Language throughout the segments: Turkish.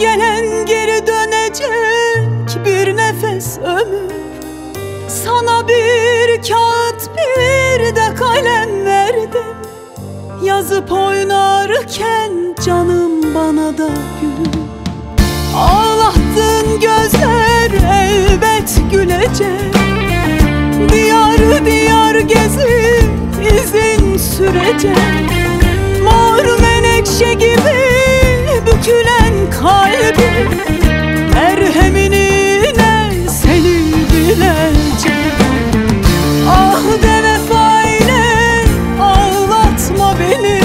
gelen geri dönecek bir nefes ömür. Sana bir kağıt bir de kalem verdim, yazıp oynarken canım bana da gülüm. Ağlattın gözler elbet gülecek, diyar diyar gezip izin sürecek. Mor menekşe gibi bükülen kalbim merheminine serildilecek. Ah de vefayla ağlatma beni,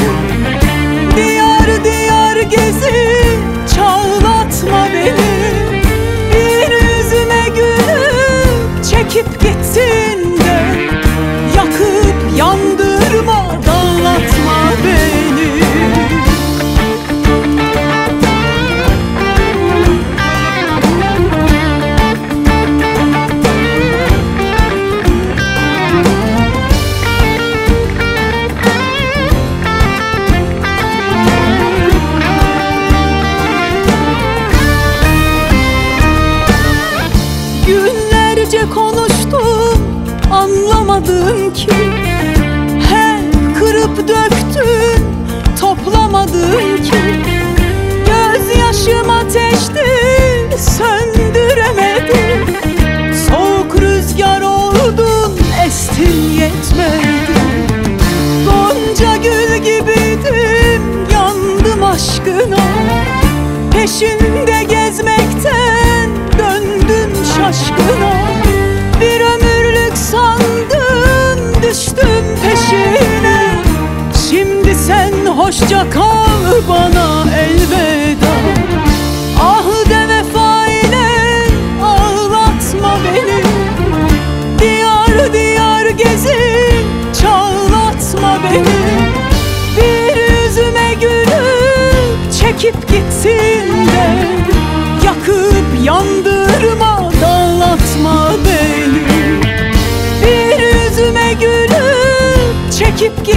diyar diyar gezip çağlatma beni. Bir yüzüme gülüp çekip gittin de, yakıp yandırma dağlatma beni. Günlerce konuştum, anlamadım ki, hem kırıp döktün, toplamadım ki. Gözyaşım ateşti, söndüremedim, soğuk rüzgar oldun, estin yetmedi. Gonca gül gibiydim, yandım aşkına, peşinde gezmekten döndüm şaşkına. Bir ömürlük sandım, düştüm peşine, şimdi sen hoşça kal bana elveda. Ah de vefayla ağlatma beni, diyar diyar gezip çağlatma beni. Bir yüzüme gülüp çekip gitsin de, yakıp yandırma dağlatma beni. Bir yüzüme gülüp çekip gitsin de,